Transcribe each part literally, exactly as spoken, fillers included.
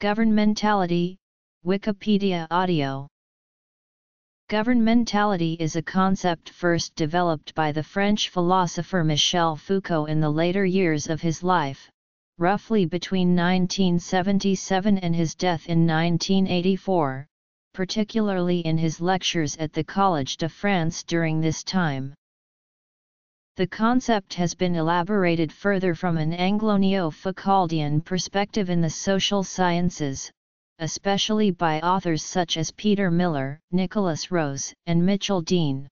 Governmentality, Wikipedia audio. Governmentality is a concept first developed by the French philosopher Michel Foucault in the later years of his life, roughly between nineteen seventy-seven and his death in nineteen eighty-four, particularly in his lectures at the Collège de France during this time. The concept has been elaborated further from an Anglo-Neo-Foucauldian perspective in the social sciences, especially by authors such as Peter Miller, Nicholas Rose, and Mitchell Dean.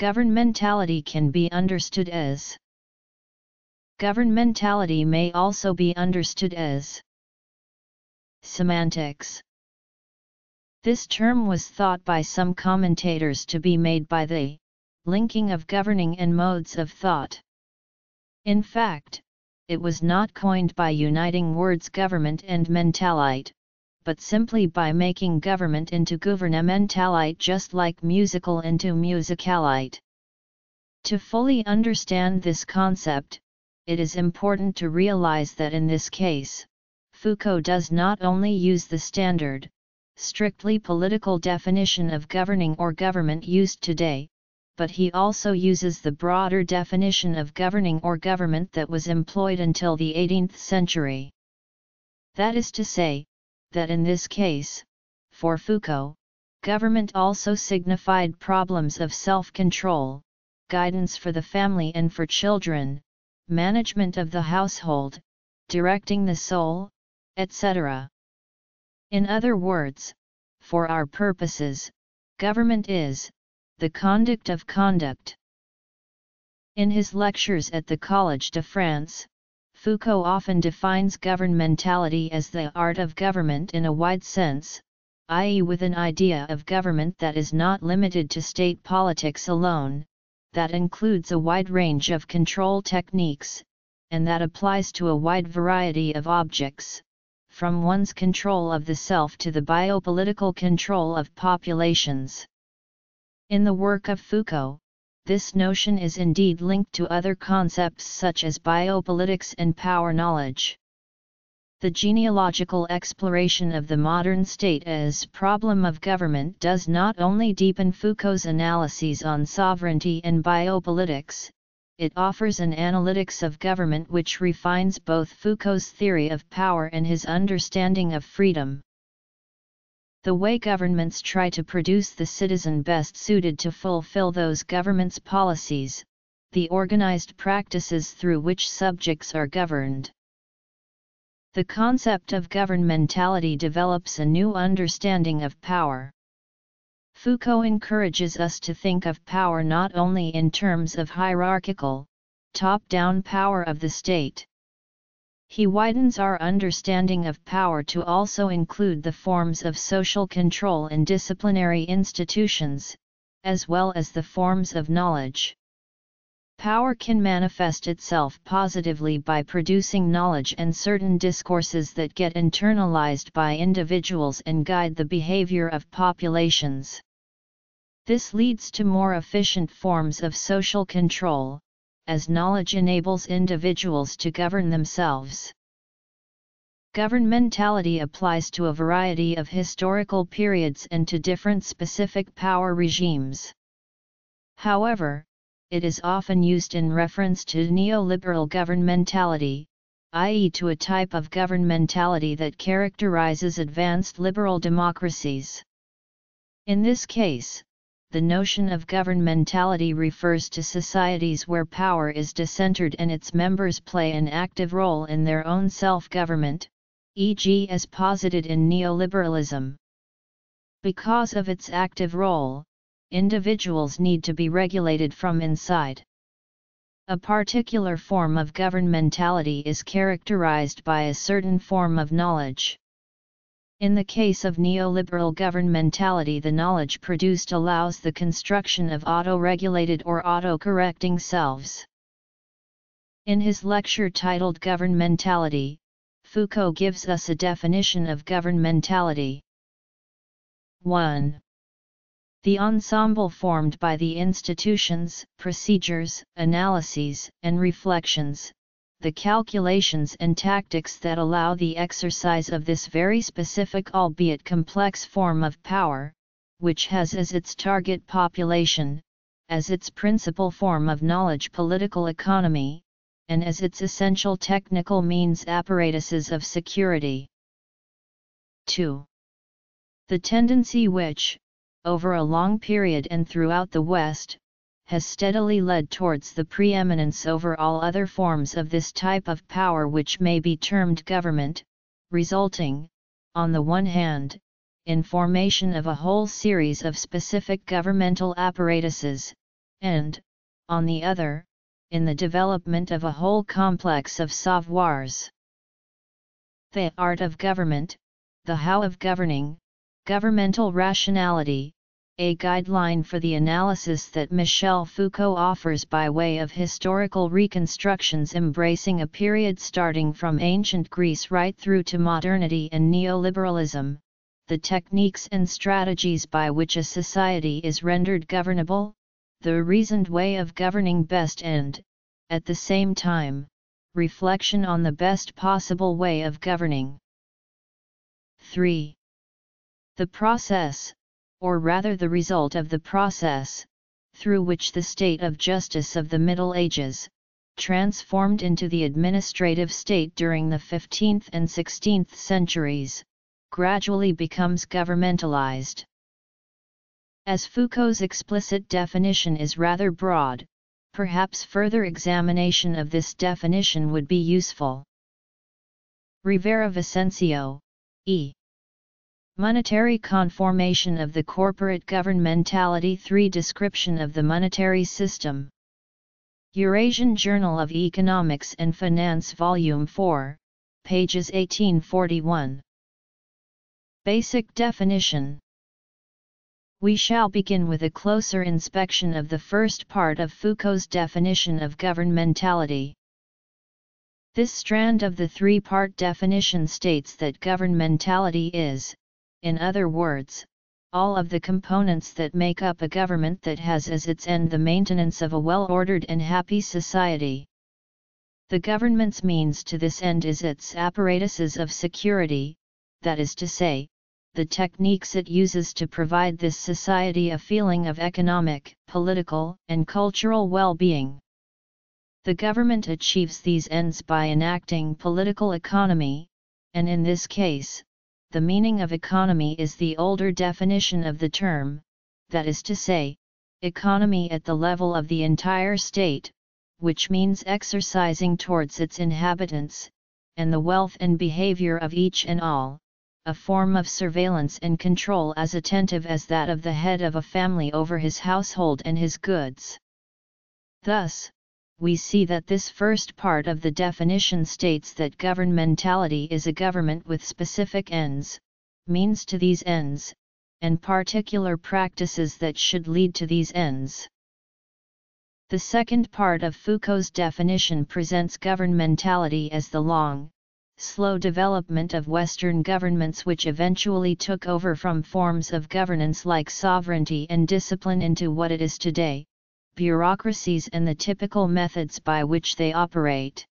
Governmentality can be understood as Governmentality may also be understood as semantics. This term was thought by some commentators to be made by the linking of governing and modes of thought. In fact, it was not coined by uniting words government and mentalite, but simply by making government into gouvernementalite, just like musical into musicalite. To fully understand this concept, it is important to realize that in this case, Foucault does not only use the standard, strictly political definition of governing or government used today, but he also uses the broader definition of governing or government that was employed until the eighteenth century. That is to say, that in this case, for Foucault, government also signified problems of self-control, guidance for the family and for children, management of the household, directing the soul, et cetera. In other words, for our purposes, government is the conduct of conduct. In his lectures at the Collège de France, Foucault often defines governmentality as the art of government in a wide sense, that is with an idea of government that is not limited to state politics alone, that includes a wide range of control techniques, and that applies to a wide variety of objects, from one's control of the self to the biopolitical control of populations. In the work of Foucault, this notion is indeed linked to other concepts such as biopolitics and power knowledge. The genealogical exploration of the modern state as problem of government does not only deepen Foucault's analyses on sovereignty and biopolitics, it offers an analytics of government which refines both Foucault's theory of power and his understanding of freedom. The way governments try to produce the citizen best suited to fulfill those governments' policies, the organized practices through which subjects are governed. The concept of governmentality develops a new understanding of power. Foucault encourages us to think of power not only in terms of hierarchical, top-down power of the state. He widens our understanding of power to also include the forms of social control in disciplinary institutions, as well as the forms of knowledge. Power can manifest itself positively by producing knowledge and certain discourses that get internalized by individuals and guide the behavior of populations. This leads to more efficient forms of social control, as knowledge enables individuals to govern themselves. Governmentality applies to a variety of historical periods and to different specific power regimes. However, it is often used in reference to neoliberal governmentality, that is to a type of governmentality that characterizes advanced liberal democracies. In this case, the notion of governmentality refers to societies where power is decentered and its members play an active role in their own self-government, for example as posited in neoliberalism. Because of its active role, individuals need to be regulated from inside. A particular form of governmentality is characterized by a certain form of knowledge. In the case of neoliberal governmentality, the knowledge produced allows the construction of auto-regulated or auto-correcting selves. In his lecture titled Governmentality, Foucault gives us a definition of governmentality. one. The ensemble formed by the institutions, procedures, analyses, and reflections the calculations and tactics that allow the exercise of this very specific albeit complex form of power, which has as its target population, as its principal form of knowledge political economy, and as its essential technical means apparatuses of security. two. The tendency which, over a long period and throughout the West, has steadily led towards the preeminence over all other forms of this type of power which may be termed government, resulting, on the one hand, in formation of a whole series of specific governmental apparatuses, and, on the other, in the development of a whole complex of savoirs. The art of government, the how of governing, governmental rationality, a guideline for the analysis that Michel Foucault offers by way of historical reconstructions embracing a period starting from ancient Greece right through to modernity and neoliberalism, the techniques and strategies by which a society is rendered governable, the reasoned way of governing best and, at the same time, reflection on the best possible way of governing. three. The process, or rather the result of the process, through which the state of justice of the Middle Ages, transformed into the administrative state during the fifteenth and sixteenth centuries, gradually becomes governmentalized. As Foucault's explicit definition is rather broad, perhaps further examination of this definition would be useful. Rivera Vicencio, E. Monetary Conformation of the Corporate Governmentality three Description of the Monetary System. Eurasian Journal of Economics and Finance Volume four, pages eighteen forty-one. Basic Definition. We shall begin with a closer inspection of the first part of Foucault's definition of governmentality. This strand of the three-part definition states that governmentality is, in other words, all of the components that make up a government that has as its end the maintenance of a well-ordered and happy society. The government's means to this end is its apparatuses of security, that is to say, the techniques it uses to provide this society a feeling of economic, political, and cultural well-being. The government achieves these ends by enacting political economy, and in this case, the meaning of economy is the older definition of the term, that is to say, economy at the level of the entire state, which means exercising towards its inhabitants, and the wealth and behavior of each and all, a form of surveillance and control as attentive as that of the head of a family over his household and his goods. Thus, we see that this first part of the definition states that governmentality is a government with specific ends, means to these ends, and particular practices that should lead to these ends. The second part of Foucault's definition presents governmentality as the long, slow development of Western governments which eventually took over from forms of governance like sovereignty and discipline into what it is today, bureaucracies and the typical methods by which they operate.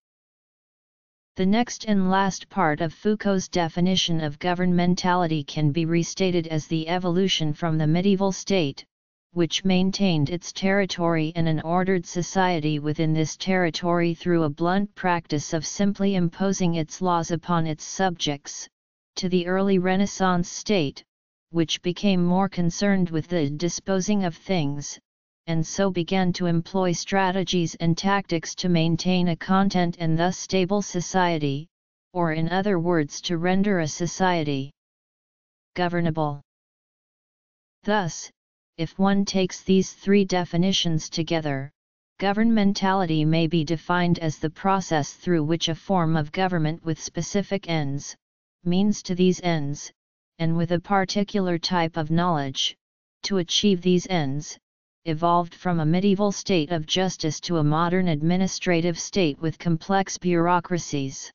The next and last part of Foucault's definition of governmentality can be restated as the evolution from the medieval state, which maintained its territory and an ordered society within this territory through a blunt practice of simply imposing its laws upon its subjects, to the early Renaissance state, which became more concerned with the disposing of things, and so began to employ strategies and tactics to maintain a content and thus stable society, or in other words to render a society governable. Thus, if one takes these three definitions together, governmentality may be defined as the process through which a form of government with specific ends, means to these ends, and with a particular type of knowledge, to achieve these ends, evolved from a medieval state of justice to a modern administrative state with complex bureaucracies.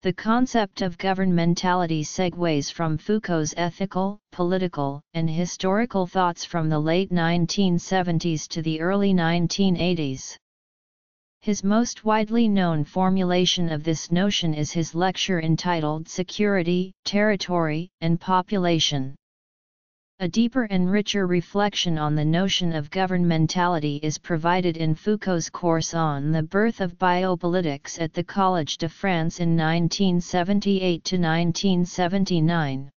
The concept of governmentality segues from Foucault's ethical, political, and historical thoughts from the late nineteen seventies to the early nineteen eighties. His most widely known formulation of this notion is his lecture entitled Security, Territory, and Population. A deeper and richer reflection on the notion of governmentality is provided in Foucault's course on the birth of biopolitics at the Collège de France in nineteen seventy-eight to nineteen seventy-nine.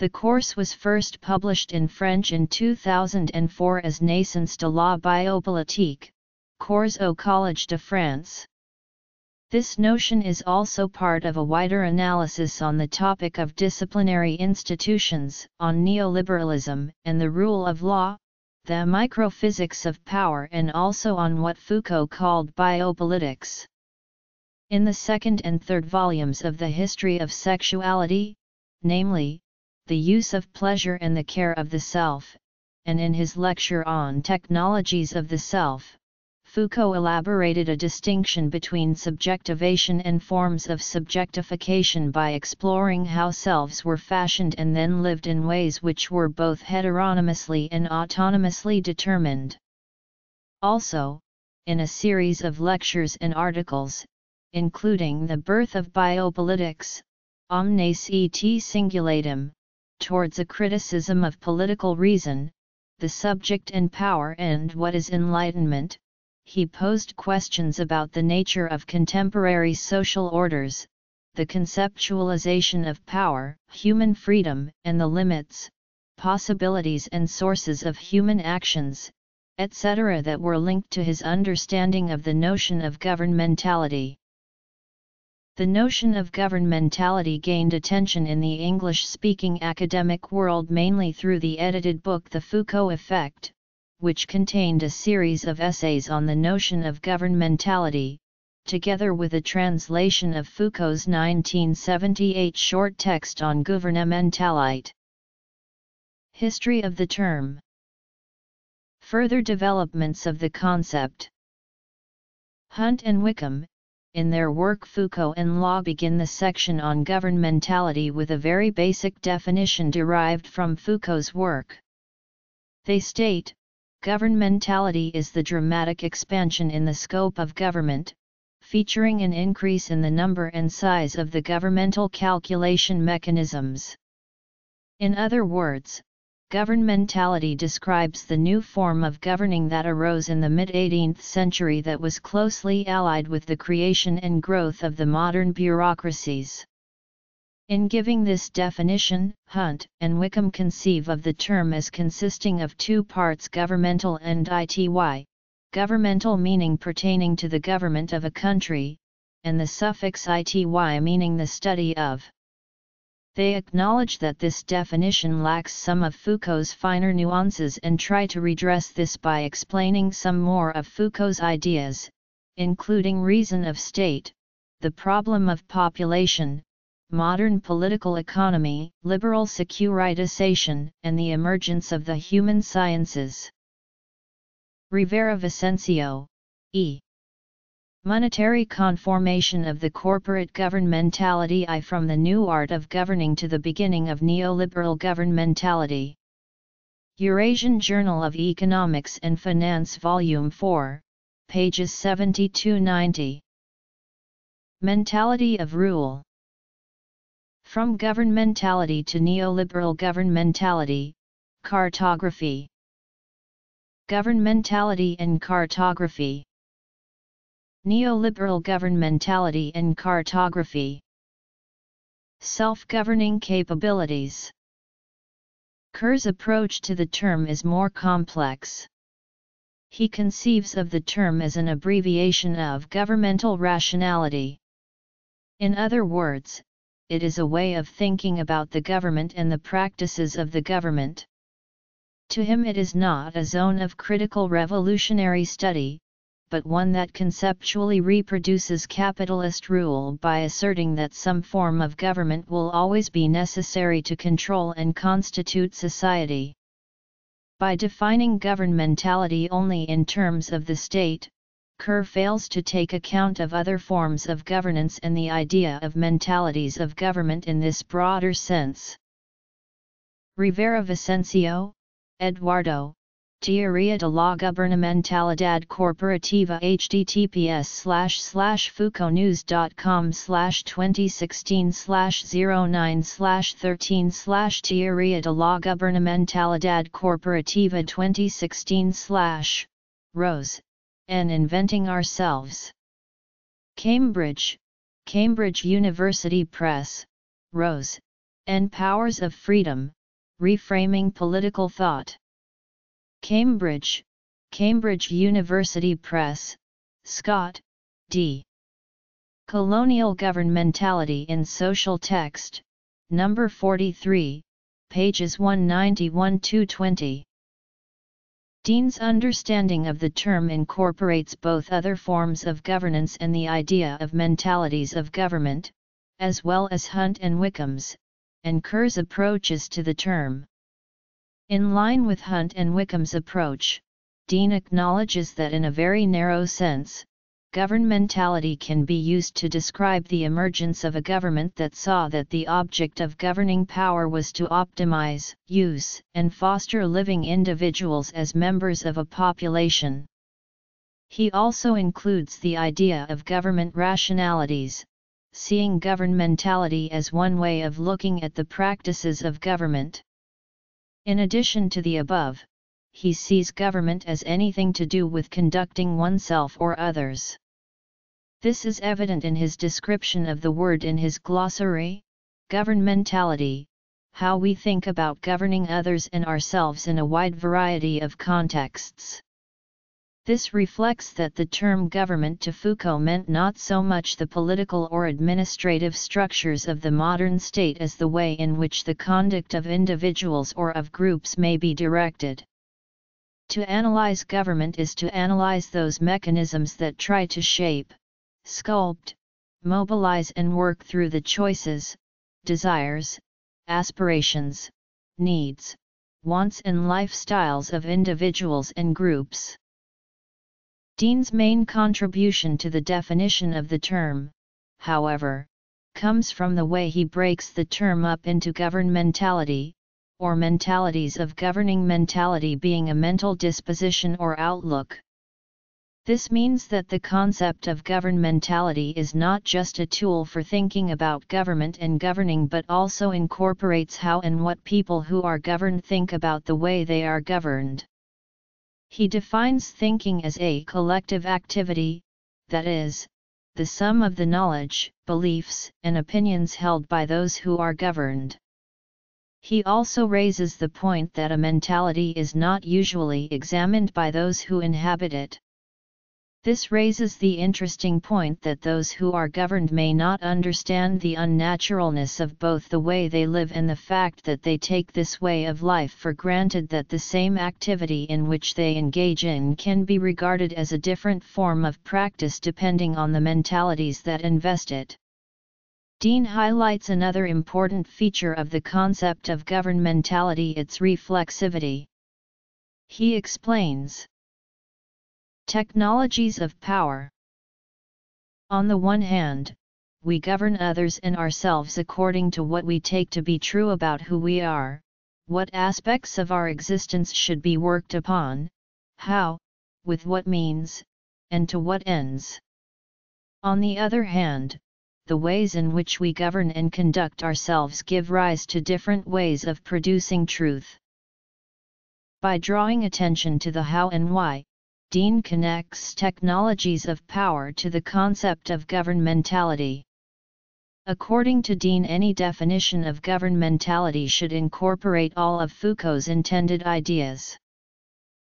The course was first published in French in two thousand four as Naissance de la Biopolitique, cours au Collège de France. This notion is also part of a wider analysis on the topic of disciplinary institutions, on neoliberalism and the rule of law, the microphysics of power, and also on what Foucault called biopolitics. In the second and third volumes of the history of sexuality, namely, the use of pleasure and the care of the self, and in his lecture on technologies of the self, Foucault elaborated a distinction between subjectivation and forms of subjectification by exploring how selves were fashioned and then lived in ways which were both heteronomously and autonomously determined. Also, in a series of lectures and articles, including The Birth of Biopolitics, Omnes et Singulatum, Towards a Criticism of Political Reason, The Subject and Power and What is Enlightenment, he posed questions about the nature of contemporary social orders, the conceptualization of power, human freedom, and the limits, possibilities and sources of human actions, et cetera that were linked to his understanding of the notion of governmentality. The notion of governmentality gained attention in the English-speaking academic world mainly through the edited book The Foucault Effect, which contained a series of essays on the notion of governmentality, together with a translation of Foucault's nineteen seventy-eight short text on gouvernementalite. History of the term. Further developments of the concept. Hunt and Wickham, in their work Foucault and Law, begin the section on governmentality with a very basic definition derived from Foucault's work. They state, governmentality is the dramatic expansion in the scope of government, featuring an increase in the number and size of the governmental calculation mechanisms. In other words, governmentality describes the new form of governing that arose in the mid-eighteenth century that was closely allied with the creation and growth of the modern bureaucracies. In giving this definition, Hunt and Wickham conceive of the term as consisting of two parts: governmental and ity, governmental meaning pertaining to the government of a country, and the suffix ity meaning the study of. They acknowledge that this definition lacks some of Foucault's finer nuances and try to redress this by explaining some more of Foucault's ideas, including reason of state, the problem of population, modern political economy, liberal securitization, and the emergence of the human sciences. Rivera Vicencio, E. Monetary Conformation of the Corporate Governmentality I from the New Art of Governing to the Beginning of Neoliberal Governmentality. Eurasian Journal of Economics and Finance, Volume four, pages seventy-two to ninety. Mentality of Rule. From Governmentality to Neoliberal Governmentality, Cartography. Governmentality and Cartography. Neoliberal Governmentality and Cartography. Self-Governing Capabilities. Kerr's approach to the term is more complex. He conceives of the term as an abbreviation of governmental rationality. In other words, it is a way of thinking about the government and the practices of the government. To him it is not a zone of critical revolutionary study, but one that conceptually reproduces capitalist rule by asserting that some form of government will always be necessary to control and constitute society. By defining governmentality only in terms of the state, Kerr fails to take account of other forms of governance and the idea of mentalities of government in this broader sense. Rivera Vicencio, Eduardo, Teoria de la Gubernamentalidad Corporativa https slash slash foucault news dot com slash twenty sixteen slash zero nine slash thirteen slash Teoria de la Gubernamentalidad Corporativa twenty sixteen slash Rose, and Inventing Ourselves. Cambridge, Cambridge University Press, Rose, and Powers of Freedom, Reframing Political Thought. Cambridge, Cambridge University Press, Scott, D. Colonial Governmentality in Social Text, number forty-three, pages one ninety-one to two twenty. Dean's understanding of the term incorporates both other forms of governance and the idea of mentalities of government, as well as Hunt and Wickham's, and Kerr's approaches to the term. In line with Hunt and Wickham's approach, Dean acknowledges that in a very narrow sense, governmentality can be used to describe the emergence of a government that saw that the object of governing power was to optimize, use, and foster living individuals as members of a population. He also includes the idea of government rationalities, seeing governmentality as one way of looking at the practices of government. In addition to the above, he sees government as anything to do with conducting oneself or others. This is evident in his description of the word in his glossary, governmentality, how we think about governing others and ourselves in a wide variety of contexts. This reflects that the term government to Foucault meant not so much the political or administrative structures of the modern state as the way in which the conduct of individuals or of groups may be directed. To analyze government is to analyze those mechanisms that try to shape, sculpt, mobilize and work through the choices, desires, aspirations, needs, wants and lifestyles of individuals and groups. Dean's main contribution to the definition of the term, however, comes from the way he breaks the term up into governmentality, or mentalities of governing, mentality being a mental disposition or outlook. This means that the concept of governmentality is not just a tool for thinking about government and governing, but also incorporates how and what people who are governed think about the way they are governed. He defines thinking as a collective activity, that is, the sum of the knowledge, beliefs, and opinions held by those who are governed. He also raises the point that a mentality is not usually examined by those who inhabit it. This raises the interesting point that those who are governed may not understand the unnaturalness of both the way they live and the fact that they take this way of life for granted, that the same activity in which they engage in can be regarded as a different form of practice depending on the mentalities that invest it. Dean highlights another important feature of the concept of governmentality, its reflexivity. He explains, technologies of power. On the one hand, we govern others and ourselves according to what we take to be true about who we are, what aspects of our existence should be worked upon, how, with what means, and to what ends. On the other hand, the ways in which we govern and conduct ourselves give rise to different ways of producing truth. By drawing attention to the how and why, Dean connects technologies of power to the concept of governmentality. According to Dean, any definition of governmentality should incorporate all of Foucault's intended ideas.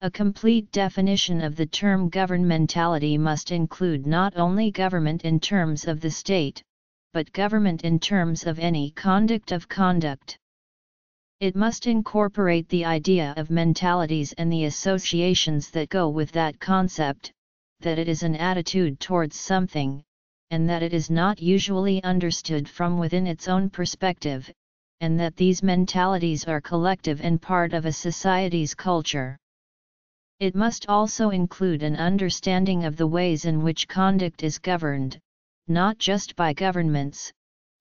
A complete definition of the term governmentality must include not only government in terms of the state, but government in terms of any conduct of conduct. It must incorporate the idea of mentalities and the associations that go with that concept, that it is an attitude towards something, and that it is not usually understood from within its own perspective, and that these mentalities are collective and part of a society's culture. It must also include an understanding of the ways in which conduct is governed, not just by governments,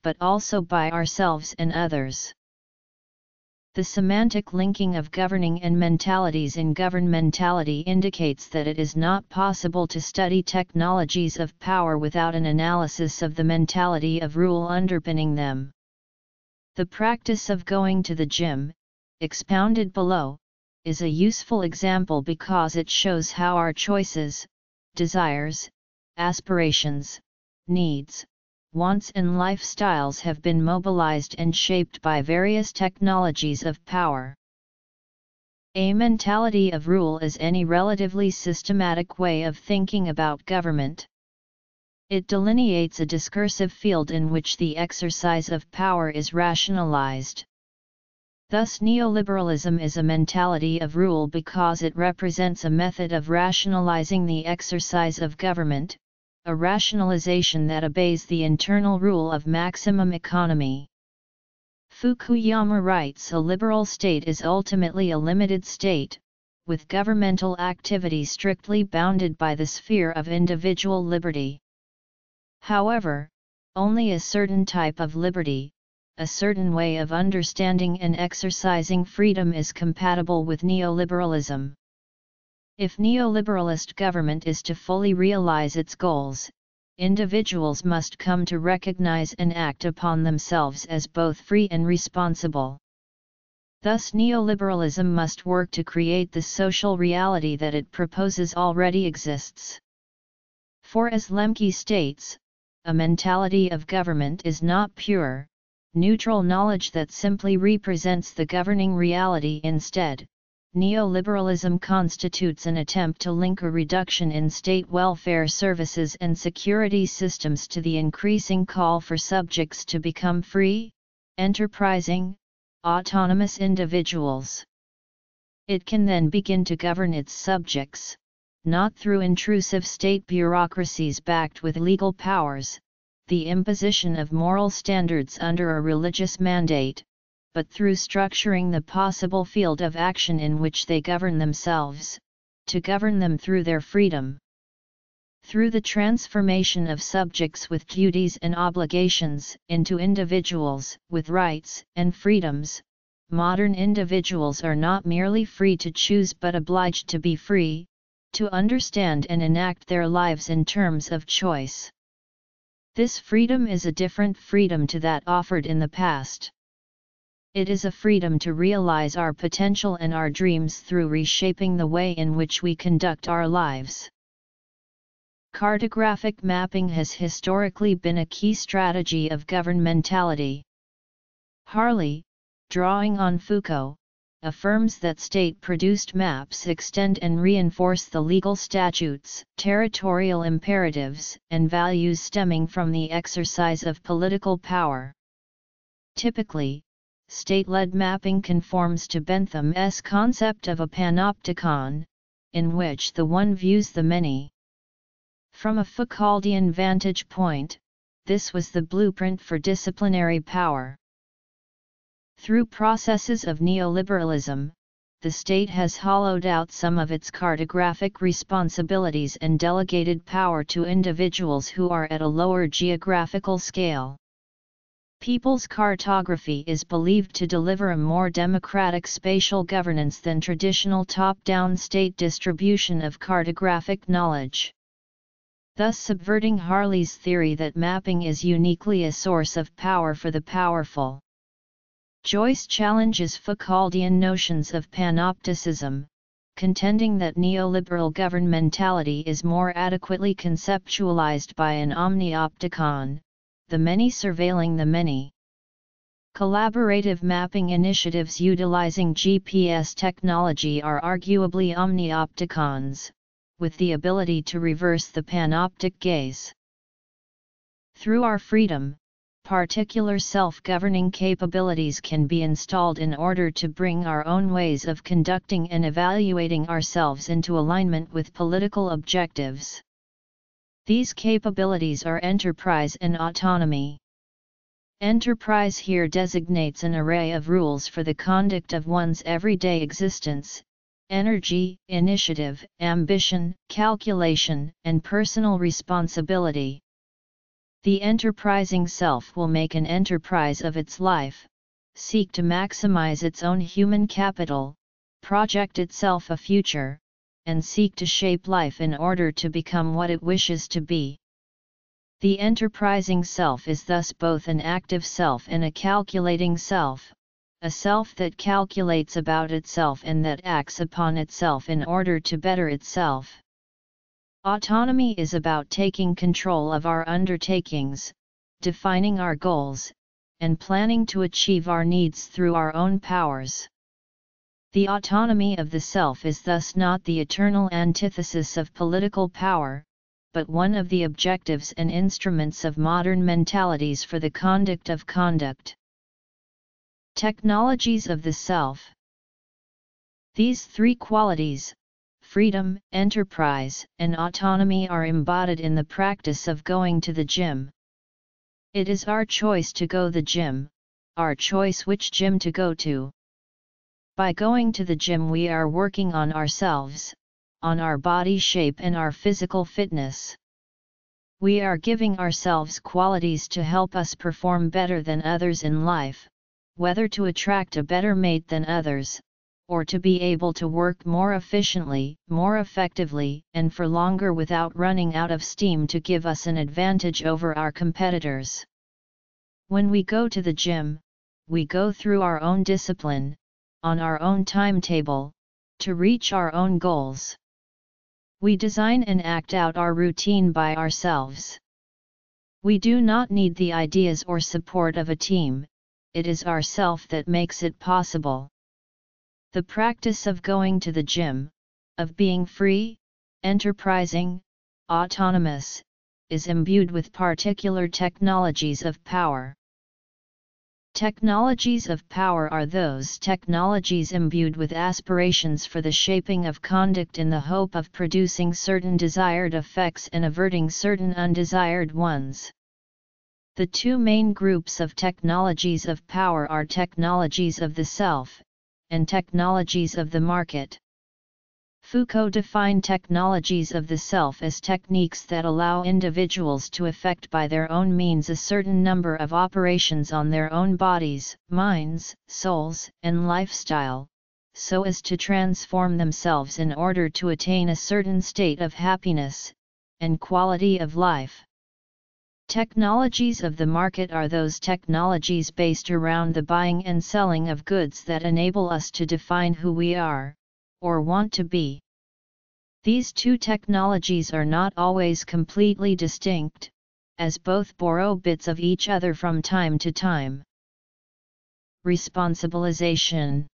but also by ourselves and others. The semantic linking of governing and mentalities in governmentality indicates that it is not possible to study technologies of power without an analysis of the mentality of rule underpinning them. The practice of going to the gym, expounded below, is a useful example because it shows how our choices, desires, aspirations, needs, wants and lifestyles have been mobilized and shaped by various technologies of power. A mentality of rule is any relatively systematic way of thinking about government. It delineates a discursive field in which the exercise of power is rationalized. Thus, neoliberalism is a mentality of rule because it represents a method of rationalizing the exercise of government, a rationalization that obeys the internal rule of maximum economy. Fukuyama writes, a liberal state is ultimately a limited state, with governmental activity strictly bounded by the sphere of individual liberty. However, only a certain type of liberty, a certain way of understanding and exercising freedom is compatible with neoliberalism. If neoliberalist government is to fully realize its goals, individuals must come to recognize and act upon themselves as both free and responsible. Thus, neoliberalism must work to create the social reality that it proposes already exists. For as Lemke states, a mentality of government is not pure, neutral knowledge that simply represents the governing reality. Instead, neoliberalism constitutes an attempt to link a reduction in state welfare services and security systems to the increasing call for subjects to become free, enterprising, autonomous individuals. It can then begin to govern its subjects, not through intrusive state bureaucracies backed with legal powers, the imposition of moral standards under a religious mandate, but through structuring the possible field of action in which they govern themselves, to govern them through their freedom. Through the transformation of subjects with duties and obligations into individuals with rights and freedoms, modern individuals are not merely free to choose but obliged to be free, to understand and enact their lives in terms of choice. This freedom is a different freedom to that offered in the past. It is a freedom to realize our potential and our dreams through reshaping the way in which we conduct our lives. Cartographic mapping has historically been a key strategy of governmentality. Harley, drawing on Foucault, affirms that state-produced maps extend and reinforce the legal statutes, territorial imperatives, and values stemming from the exercise of political power. Typically, state-led mapping conforms to Bentham's concept of a panopticon, in which the one views the many. From a Foucauldian vantage point, this was the blueprint for disciplinary power. Through processes of neoliberalism, the state has hollowed out some of its cartographic responsibilities and delegated power to individuals who are at a lower geographical scale. People's cartography is believed to deliver a more democratic spatial governance than traditional top-down state distribution of cartographic knowledge. Thus subverting Harley's theory that mapping is uniquely a source of power for the powerful. Joyce challenges Foucauldian notions of panopticism, contending that neoliberal governmentality is more adequately conceptualized by an omniopticon, the many surveilling the many. Collaborative mapping initiatives utilizing G P S technology are arguably omniopticons, with the ability to reverse the panoptic gaze. Through our freedom, particular self-governing capabilities can be installed in order to bring our own ways of conducting and evaluating ourselves into alignment with political objectives. These capabilities are enterprise and autonomy. Enterprise here designates an array of rules for the conduct of one's everyday existence, energy, initiative, ambition, calculation, and personal responsibility. The enterprising self will make an enterprise of its life, seek to maximize its own human capital, project itself a future, and seek to shape life in order to become what it wishes to be. The enterprising self is thus both an active self and a calculating self, a self that calculates about itself and that acts upon itself in order to better itself. Autonomy is about taking control of our undertakings, defining our goals, and planning to achieve our needs through our own powers. The autonomy of the self is thus not the eternal antithesis of political power, but one of the objectives and instruments of modern mentalities for the conduct of conduct. Technologies of the self. These three qualities, freedom, enterprise, and autonomy, are embodied in the practice of going to the gym. It is our choice to go to the gym, our choice which gym to go to. By going to the gym we are working on ourselves, on our body shape and our physical fitness. We are giving ourselves qualities to help us perform better than others in life, whether to attract a better mate than others, or to be able to work more efficiently, more effectively, and for longer without running out of steam to give us an advantage over our competitors. When we go to the gym, we go through our own discipline, on our own timetable, to reach our own goals. We design and act out our routine by ourselves. We do not need the ideas or support of a team, it is ourself that makes it possible. The practice of going to the gym, of being free, enterprising, autonomous, is imbued with particular technologies of power. Technologies of power are those technologies imbued with aspirations for the shaping of conduct in the hope of producing certain desired effects and averting certain undesired ones. The two main groups of technologies of power are technologies of the self, and technologies of the market. Foucault defined technologies of the self as techniques that allow individuals to effect by their own means a certain number of operations on their own bodies, minds, souls, and lifestyle, so as to transform themselves in order to attain a certain state of happiness and quality of life. Technologies of the market are those technologies based around the buying and selling of goods that enable us to define who we are, or want to be. These two technologies are not always completely distinct, as both borrow bits of each other from time to time. Responsibilization.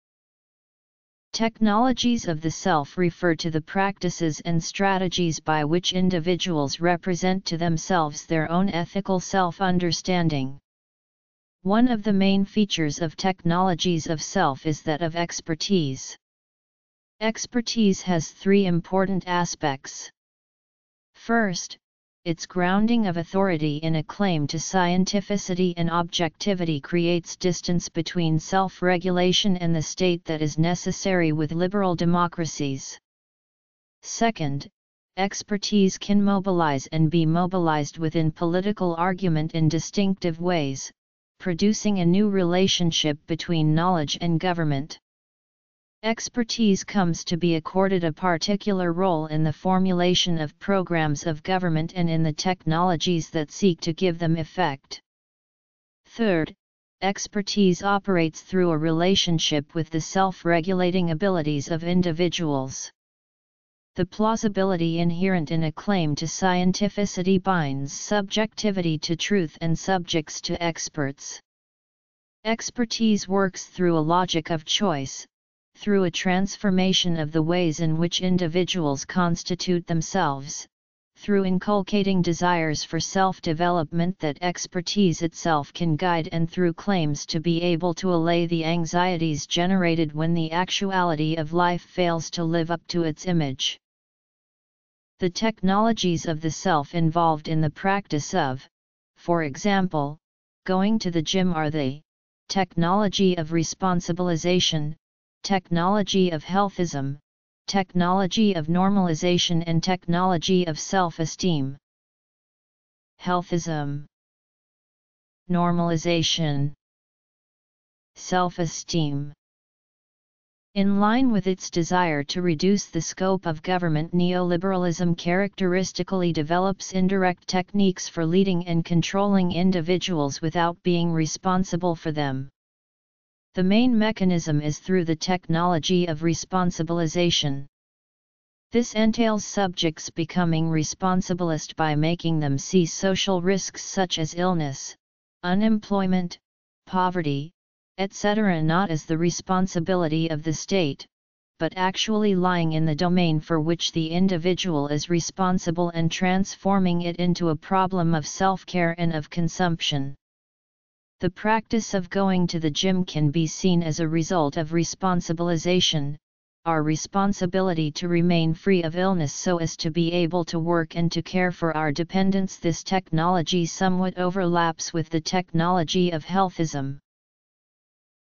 Technologies of the self refer to the practices and strategies by which individuals represent to themselves their own ethical self-understanding. One of the main features of technologies of self is that of expertise. Expertise has three important aspects. First, its grounding of authority in a claim to scientificity and objectivity creates distance between self-regulation and the state that is necessary with liberal democracies. Second, expertise can mobilize and be mobilized within political argument in distinctive ways, producing a new relationship between knowledge and government. Expertise comes to be accorded a particular role in the formulation of programs of government and in the technologies that seek to give them effect. Third, expertise operates through a relationship with the self-regulating abilities of individuals. The plausibility inherent in a claim to scientificity binds subjectivity to truth and subjects to experts. Expertise works through a logic of choice, through a transformation of the ways in which individuals constitute themselves, through inculcating desires for self-development that expertise itself can guide, and through claims to be able to allay the anxieties generated when the actuality of life fails to live up to its image. The technologies of the self involved in the practice of, for example, going to the gym are the technology of responsibilization, technology of healthism, technology of normalization, and technology of self-esteem. Healthism. Normalization. self-esteem. In line with its desire to reduce the scope of government, neoliberalism characteristically develops indirect techniques for leading and controlling individuals without being responsible for them. The main mechanism is through the technology of responsibilization. This entails subjects becoming responsibilist by making them see social risks such as illness, unemployment, poverty, et cetera not as the responsibility of the state, but actually lying in the domain for which the individual is responsible and transforming it into a problem of self-care and of consumption. The practice of going to the gym can be seen as a result of responsibilization, our responsibility to remain free of illness so as to be able to work and to care for our dependents. This technology somewhat overlaps with the technology of healthism.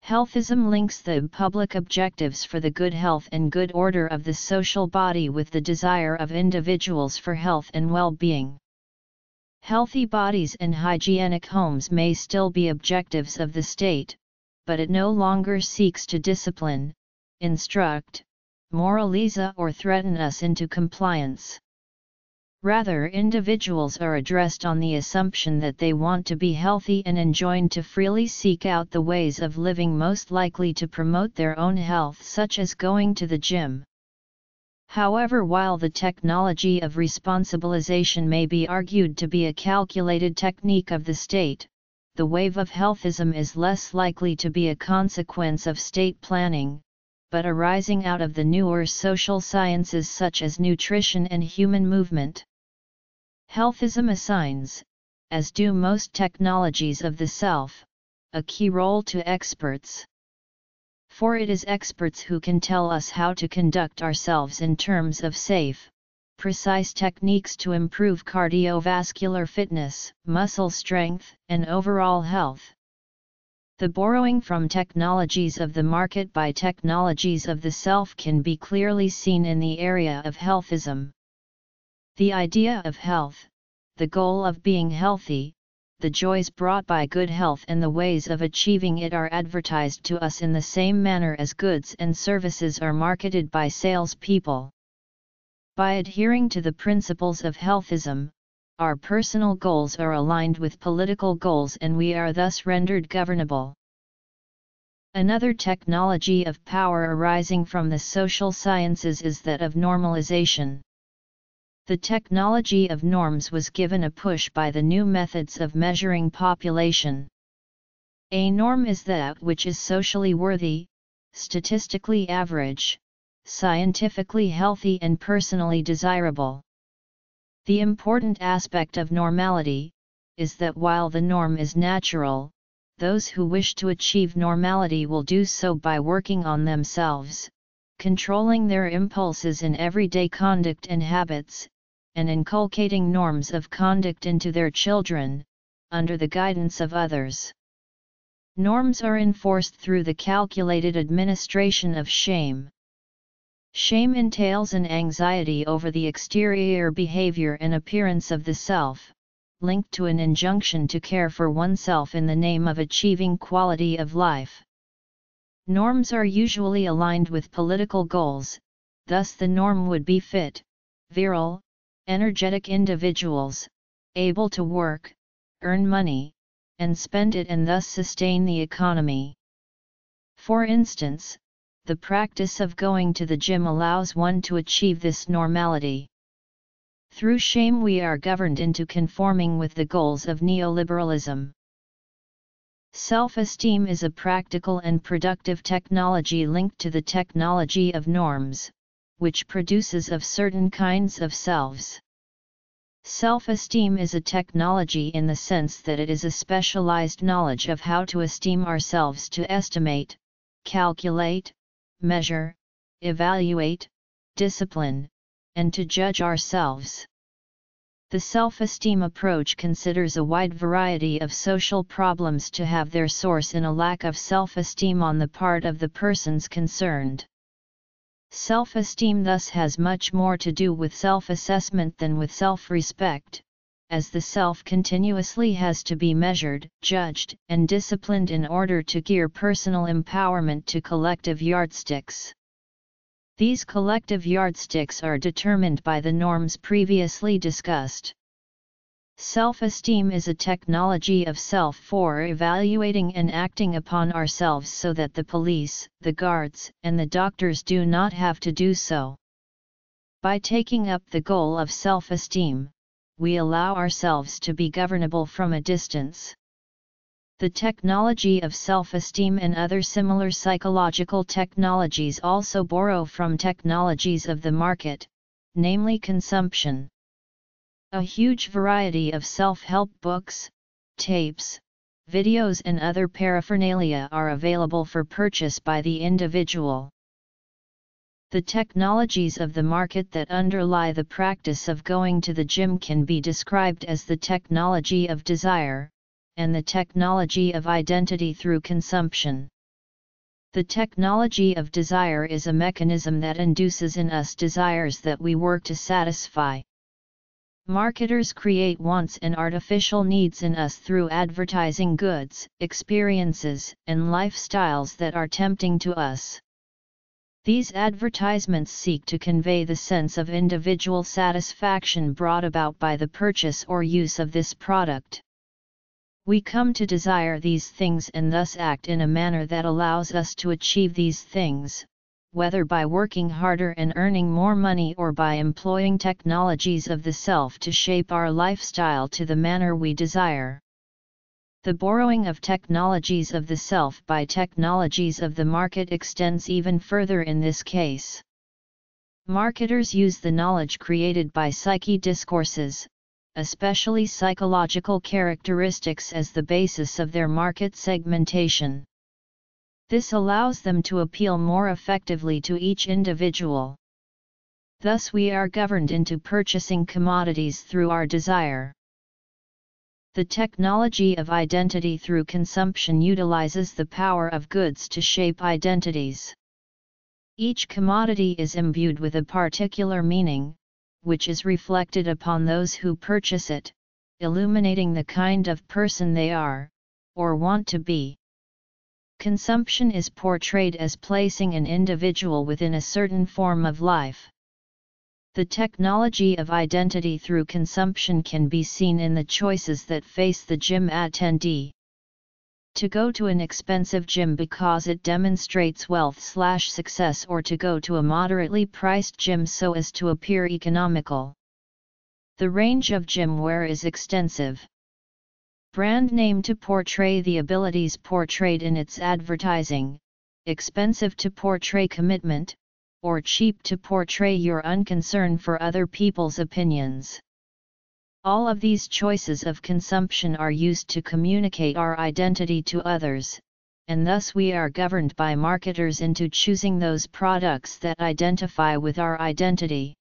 Healthism links the public objectives for the good health and good order of the social body with the desire of individuals for health and well-being. Healthy bodies and hygienic homes may still be objectives of the state, but it no longer seeks to discipline, instruct, moralize or threaten us into compliance. Rather, individuals are addressed on the assumption that they want to be healthy and enjoined to freely seek out the ways of living most likely to promote their own health, such as going to the gym. However, while the technology of responsibilization may be argued to be a calculated technique of the state, the wave of healthism is less likely to be a consequence of state planning, but arising out of the newer social sciences such as nutrition and human movement. Healthism assigns, as do most technologies of the self, a key role to experts. For it is experts who can tell us how to conduct ourselves in terms of safe, precise techniques to improve cardiovascular fitness, muscle strength, and overall health. The borrowing from technologies of the market by technologies of the self can be clearly seen in the area of healthism. The idea of health, the goal of being healthy, the joys brought by good health and the ways of achieving it are advertised to us in the same manner as goods and services are marketed by salespeople. By adhering to the principles of healthism, our personal goals are aligned with political goals and we are thus rendered governable. Another technology of power arising from the social sciences is that of normalization. The technology of norms was given a push by the new methods of measuring population. A norm is that which is socially worthy, statistically average, scientifically healthy and personally desirable. The important aspect of normality is that while the norm is natural, those who wish to achieve normality will do so by working on themselves, controlling their impulses in everyday conduct and habits, and inculcating norms of conduct into their children, under the guidance of others. Norms are enforced through the calculated administration of shame. Shame entails an anxiety over the exterior behavior and appearance of the self, linked to an injunction to care for oneself in the name of achieving quality of life. Norms are usually aligned with political goals, thus the norm would be fit, virile, energetic individuals, able to work, earn money, and spend it and thus sustain the economy. For instance, the practice of going to the gym allows one to achieve this normality. Through shame we are governed into conforming with the goals of neoliberalism. Self-esteem is a practical and productive technology linked to the technology of norms, which produces of certain kinds of selves. Self-esteem is a technology in the sense that it is a specialized knowledge of how to esteem ourselves, to estimate, calculate, measure, evaluate, discipline, and to judge ourselves. The self-esteem approach considers a wide variety of social problems to have their source in a lack of self-esteem on the part of the persons concerned. Self-esteem thus has much more to do with self-assessment than with self-respect, as the self continuously has to be measured, judged, and disciplined in order to gear personal empowerment to collective yardsticks. These collective yardsticks are determined by the norms previously discussed. Self-esteem is a technology of self for evaluating and acting upon ourselves so that the police, the guards, and the doctors do not have to do so. By taking up the goal of self-esteem, we allow ourselves to be governable from a distance. The technology of self-esteem and other similar psychological technologies also borrow from technologies of the market, namely consumption. A huge variety of self-help books, tapes, videos and other paraphernalia are available for purchase by the individual. The technologies of the market that underlie the practice of going to the gym can be described as the technology of desire, and the technology of identity through consumption. The technology of desire is a mechanism that induces in us desires that we work to satisfy. Marketers create wants and artificial needs in us through advertising goods, experiences, and lifestyles that are tempting to us. These advertisements seek to convey the sense of individual satisfaction brought about by the purchase or use of this product. We come to desire these things and thus act in a manner that allows us to achieve these things, whether by working harder and earning more money or by employing technologies of the self to shape our lifestyle to the manner we desire. The borrowing of technologies of the self by technologies of the market extends even further in this case. Marketers use the knowledge created by psyche discourses, especially psychological characteristics, as the basis of their market segmentation. This allows them to appeal more effectively to each individual. Thus we are governed into purchasing commodities through our desire. The technology of identity through consumption utilizes the power of goods to shape identities. Each commodity is imbued with a particular meaning, which is reflected upon those who purchase it, illuminating the kind of person they are, or want to be. Consumption is portrayed as placing an individual within a certain form of life. The technology of identity through consumption can be seen in the choices that face the gym attendee. To go to an expensive gym because it demonstrates wealth/success, or to go to a moderately priced gym so as to appear economical. The range of gym wear is extensive. Brand name to portray the abilities portrayed in its advertising, expensive to portray commitment, or cheap to portray your unconcern for other people's opinions. All of these choices of consumption are used to communicate our identity to others, and thus we are governed by marketers into choosing those products that identify with our identity.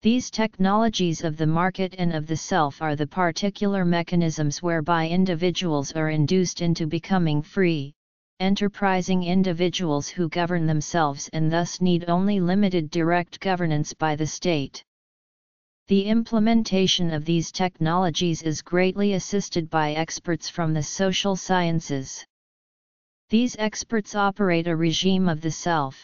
These technologies of the market and of the self are the particular mechanisms whereby individuals are induced into becoming free, enterprising individuals who govern themselves and thus need only limited direct governance by the state. The implementation of these technologies is greatly assisted by experts from the social sciences. These experts operate a regime of the self,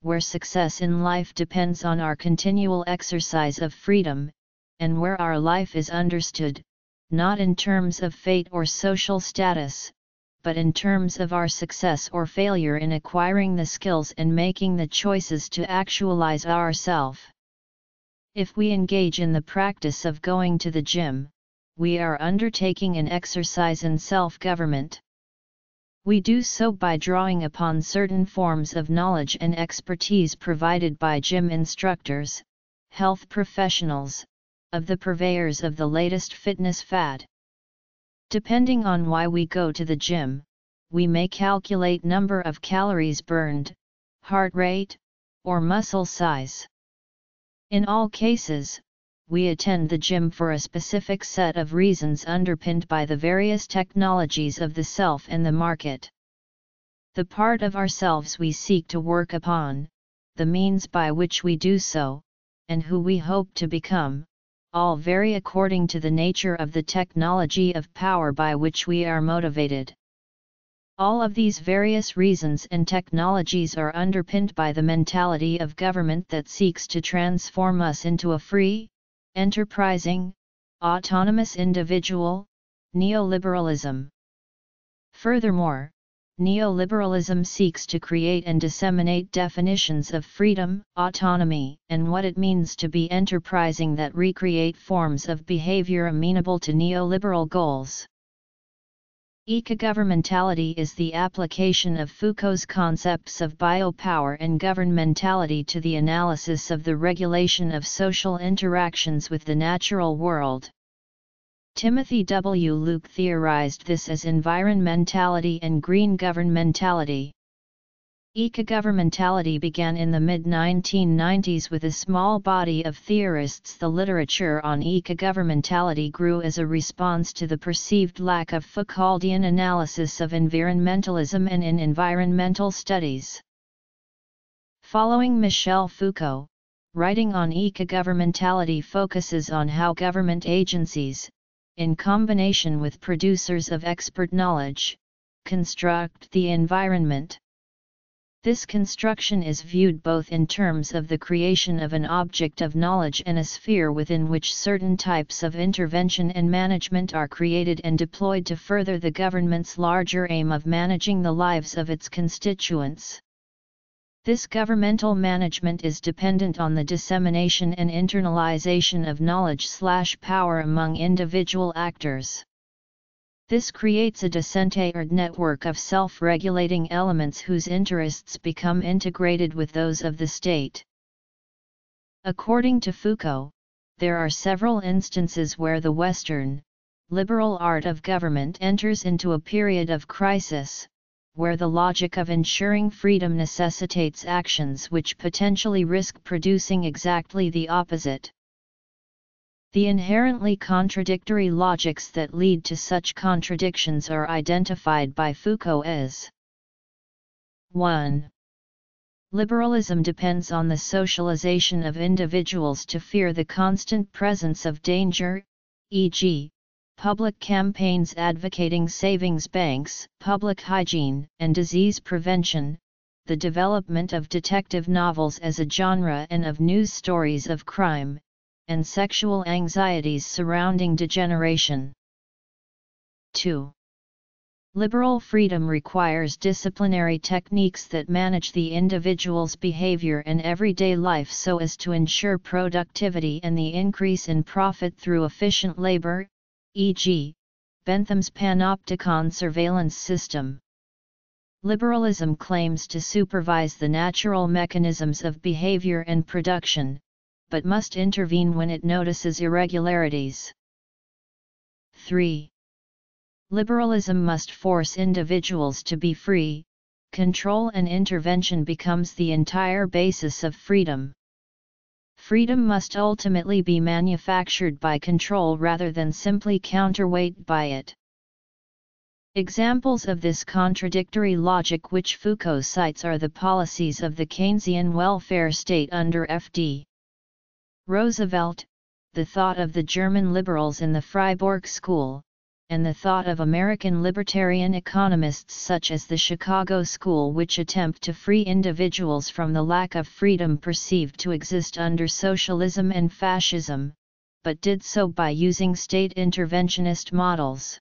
where success in life depends on our continual exercise of freedom, and where our life is understood, not in terms of fate or social status, but in terms of our success or failure in acquiring the skills and making the choices to actualize ourselves. If we engage in the practice of going to the gym, we are undertaking an exercise in self-government. We do so by drawing upon certain forms of knowledge and expertise provided by gym instructors, health professionals, of the purveyors of the latest fitness fad. Depending on why we go to the gym, we may calculate number of calories burned, heart rate, or muscle size. In all cases, we attend the gym for a specific set of reasons underpinned by the various technologies of the self and the market. The part of ourselves we seek to work upon, the means by which we do so, and who we hope to become, all vary according to the nature of the technology of power by which we are motivated. All of these various reasons and technologies are underpinned by the mentality of government that seeks to transform us into a free, enterprising, autonomous individual, neoliberalism. Furthermore, neoliberalism seeks to create and disseminate definitions of freedom, autonomy, and what it means to be enterprising that recreate forms of behavior amenable to neoliberal goals. Ecogovernmentality is the application of Foucault's concepts of biopower and governmentality to the analysis of the regulation of social interactions with the natural world. Timothy W. Luke theorized this as environmentality and green governmentality. Ecogovernmentality began in the mid nineteen nineties with a small body of theorists. The literature on ecogovernmentality grew as a response to the perceived lack of Foucauldian analysis of environmentalism and in environmental studies. Following Michel Foucault, writing on ecogovernmentality focuses on how government agencies, in combination with producers of expert knowledge, construct the environment. This construction is viewed both in terms of the creation of an object of knowledge and a sphere within which certain types of intervention and management are created and deployed to further the government's larger aim of managing the lives of its constituents. This governmental management is dependent on the dissemination and internalization of knowledge/power among individual actors. This creates a decentered network of self-regulating elements whose interests become integrated with those of the state. According to Foucault, there are several instances where the Western, liberal art of government enters into a period of crisis, where the logic of ensuring freedom necessitates actions which potentially risk producing exactly the opposite. The inherently contradictory logics that lead to such contradictions are identified by Foucault as one. Liberalism depends on the socialization of individuals to fear the constant presence of danger, for example, public campaigns advocating savings banks, public hygiene, and disease prevention, the development of detective novels as a genre and of news stories of crime, and sexual anxieties surrounding degeneration. two. Liberal freedom requires disciplinary techniques that manage the individual's behavior and everyday life so as to ensure productivity and the increase in profit through efficient labor, for example, Bentham's panopticon surveillance system. Liberalism claims to supervise the natural mechanisms of behavior and production, but must intervene when it notices irregularities. three. Liberalism must force individuals to be free. Control and intervention becomes the entire basis of freedom. Freedom must ultimately be manufactured by control rather than simply counterweighted by it. Examples of this contradictory logic which Foucault cites are the policies of the Keynesian welfare state under F D R Roosevelt, the thought of the German liberals in the Freiburg School, and the thought of American libertarian economists such as the Chicago School, which attempt to free individuals from the lack of freedom perceived to exist under socialism and fascism, but did so by using state interventionist models.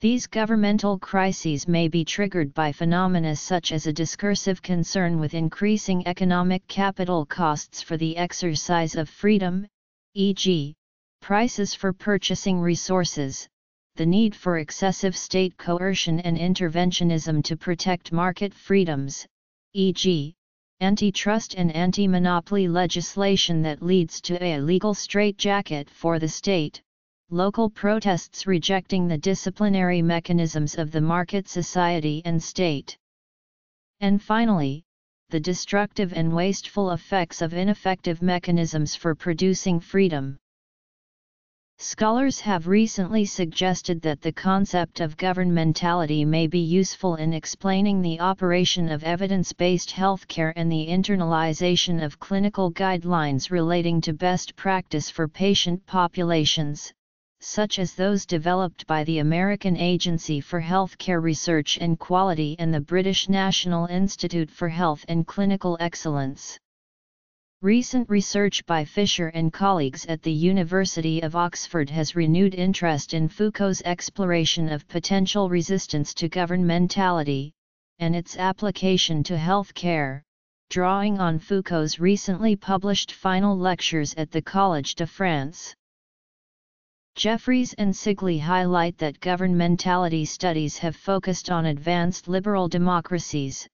These governmental crises may be triggered by phenomena such as a discursive concern with increasing economic capital costs for the exercise of freedom, for example, prices for purchasing resources, the need for excessive state coercion and interventionism to protect market freedoms, for example, antitrust and anti-monopoly legislation that leads to a legal straitjacket for the state, local protests rejecting the disciplinary mechanisms of the market society and state. And finally, the destructive and wasteful effects of ineffective mechanisms for producing freedom. Scholars have recently suggested that the concept of governmentality may be useful in explaining the operation of evidence-based healthcare and the internalization of clinical guidelines relating to best practice for patient populations, such as those developed by the American Agency for Healthcare Research and Quality and the British National Institute for Health and Clinical Excellence. Recent research by Fisher and colleagues at the University of Oxford has renewed interest in Foucault's exploration of potential resistance to governmentality, and its application to healthcare, drawing on Foucault's recently published final lectures at the Collège de France. Jeffries and Sigley highlight that governmentality studies have focused on advanced liberal democracies,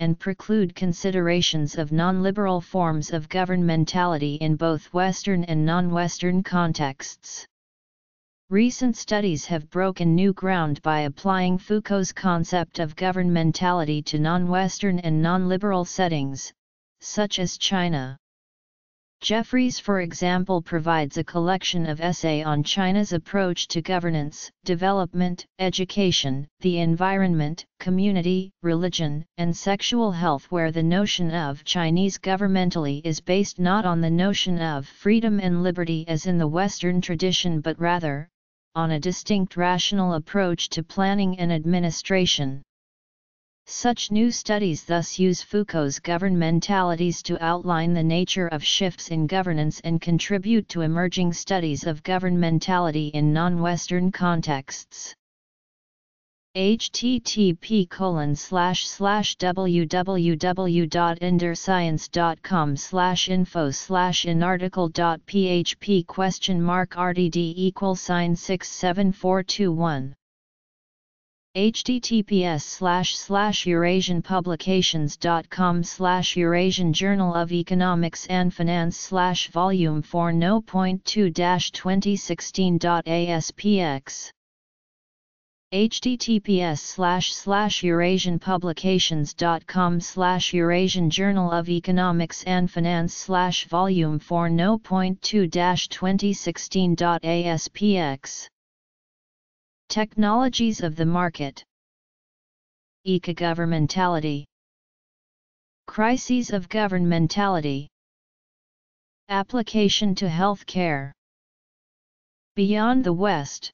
and preclude considerations of non-liberal forms of governmentality in both Western and non-Western contexts. Recent studies have broken new ground by applying Foucault's concept of governmentality to non-Western and non-liberal settings, such as China. Jeffries, for example, provides a collection of essays on China's approach to governance, development, education, the environment, community, religion, and sexual health, where the notion of Chinese governmentally is based not on the notion of freedom and liberty as in the Western tradition, but rather on a distinct rational approach to planning and administration. Such new studies thus use Foucault's governmentalities to outline the nature of shifts in governance and contribute to emerging studies of governmentality in non-Western contexts. http colon slash slash www dot inderscience dot com slash info slash in article dot php question mark rdd equals sign six seven four two one https slash slash eurasianpublications.com slash Eurasian Journal of Economics and Finance slash volume four no point two dash twenty sixteen dot A S P X https slash slash eurasianpublications.com slash Eurasian Journal of Economics and Finance slash volume four no point two dash twenty sixteen dot A S P X Technologies of the market. Ecogovernmentality. Crises of governmentality. Application to healthcare. Beyond the West.